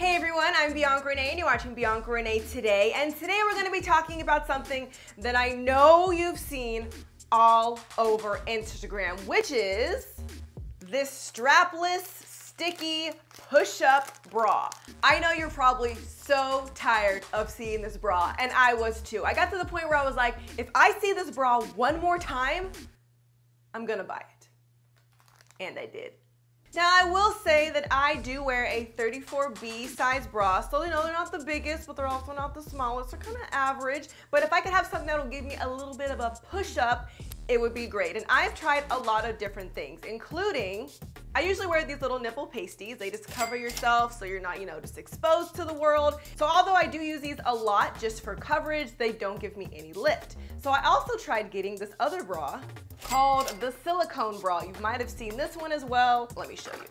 Hey everyone, I'm Bianca Renee and you're watching Bianca Renee Today, and today we're going to be talking about something that I know you've seen all over Instagram, which is this strapless, sticky, push-up bra. I know you're probably so tired of seeing this bra, and I was too. I got to the point where I was like, if I see this bra one more time, I'm gonna buy it. And I did. Now I will say that I do wear a 34B size bra, so you know they're not the biggest, but they're also not the smallest, they're kind of average, but if I could have something that'll give me a little bit of a push-up, it would be great. And I've tried a lot of different things, including, I usually wear these little nipple pasties. They just cover yourself so you're not, just exposed to the world. So although I do use these a lot just for coverage, they don't give me any lift. So I also tried getting this other bra called the silicone bra. You might have seen this one as well. Let me show you.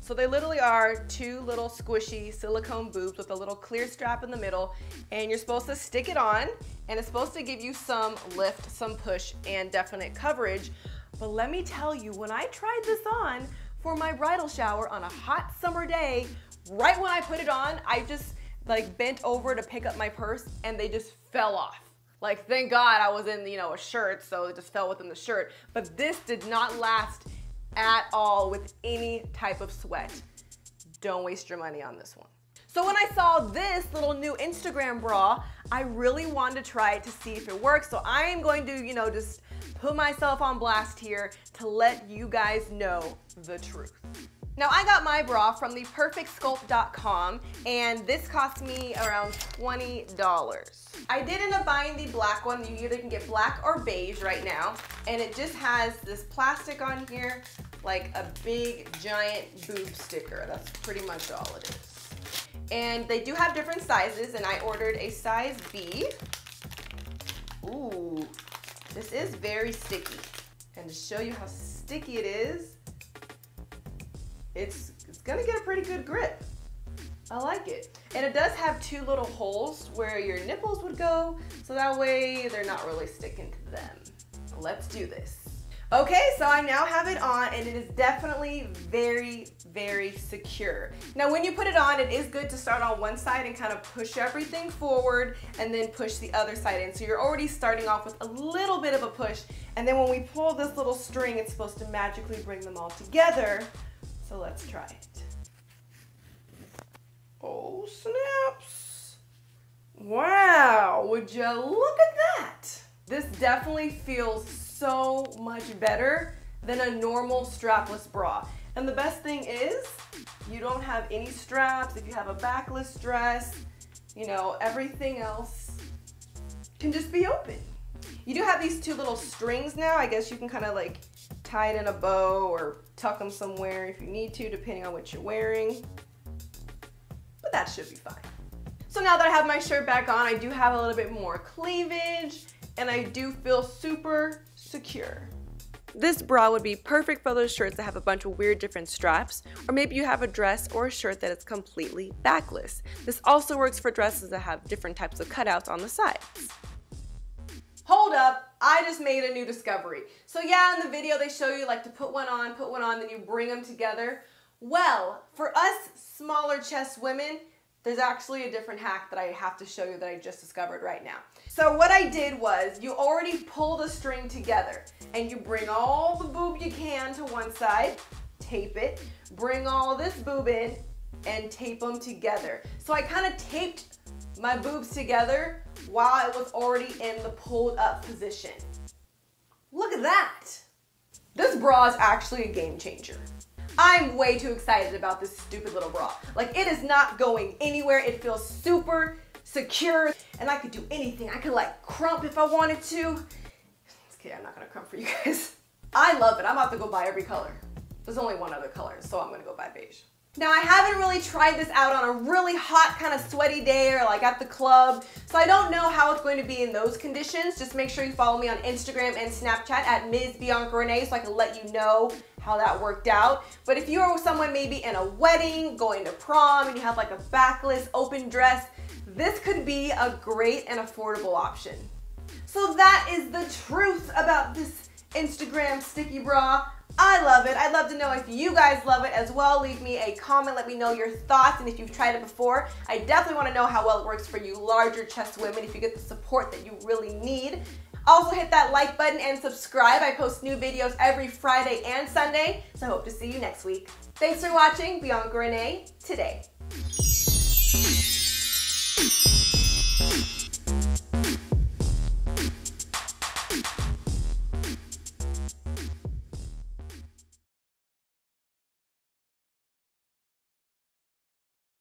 So they literally are two little squishy silicone boobs with a little clear strap in the middle, and you're supposed to stick it on, and it's supposed to give you some lift, some push, and definite coverage. But let me tell you, when I tried this on for my bridal shower on a hot summer day, right when I put it on, I just like bent over to pick up my purse and they just fell off. Like, thank God I was in, a shirt, so it just fell within the shirt. But this did not last at all with any type of sweat. Don't waste your money on this one. So when I saw this little new Instagram bra, I really wanted to try it to see if it works. So I am going to, just put myself on blast here to let you guys know the truth. Now I got my bra from the perfectsculpt.com, and this cost me around $20. I did end up buying the black one. You either can get black or beige right now, and it just has this plastic on here, like a big giant boob sticker. That's pretty much all it is. And they do have different sizes, and I ordered a size B. Ooh, this is very sticky. And to show you how sticky it is, it's gonna get a pretty good grip. I like it. And it does have two little holes where your nipples would go, so that way they're not really sticking to them. Let's do this. Okay, so I now have it on, and it is definitely very, very secure. Now when you put it on, it is good to start on one side and kind of push everything forward and then push the other side in. So you're already starting off with a little bit of a push, and then when we pull this little string, it's supposed to magically bring them all together. So let's try it. Oh, snaps. Wow, would you look at that? This definitely feels so much better than a normal strapless bra. And the best thing is, you don't have any straps. If you have a backless dress, everything else can just be open. You do have these two little strings now. I guess you can kind of like tie it in a bow or tuck them somewhere if you need to, depending on what you're wearing. But that should be fine. So now that I have my shirt back on, I do have a little bit more cleavage, and I do feel super secure. This bra would be perfect for those shirts that have a bunch of weird different straps, or maybe you have a dress or a shirt that is completely backless. This also works for dresses that have different types of cutouts on the sides. Hold up, I just made a new discovery. So yeah, in the video they show you like to put one on, then you bring them together. Well, for us smaller chest women, there's actually a different hack that I have to show you that I just discovered right now. So what I did was, you already pull the string together and you bring all the boob you can to one side, tape it, bring all this boob in and tape them together. So I kind of taped my boobs together while it was already in the pulled up position. Look at that. This bra is actually a game changer. I'm way too excited about this stupid little bra. Like, it is not going anywhere. It feels super secure, and I could do anything. I could like crump if I wanted to. Just kidding, I'm not gonna crump for you guys. I love it. I'm about to go buy every color. There's only one other color, so I'm gonna go buy beige. Now I haven't really tried this out on a really hot kind of sweaty day or like at the club, so I don't know how it's going to be in those conditions. Just make sure you follow me on Instagram and Snapchat at Ms. Bianca Renee so I can let you know how that worked out. But if you are someone maybe in a wedding, going to prom, and you have like a backless open dress, this could be a great and affordable option. So that is the truth about this Instagram sticky bra. I love it. I'd love to know if you guys love it as well. Leave me a comment, let me know your thoughts and if you've tried it before. I definitely want to know how well it works for you larger chest women, if you get the support that you really need. Also hit that like button and subscribe. I post new videos every Friday and Sunday, so I hope to see you next week. Thanks for watching Bianca Renee Today.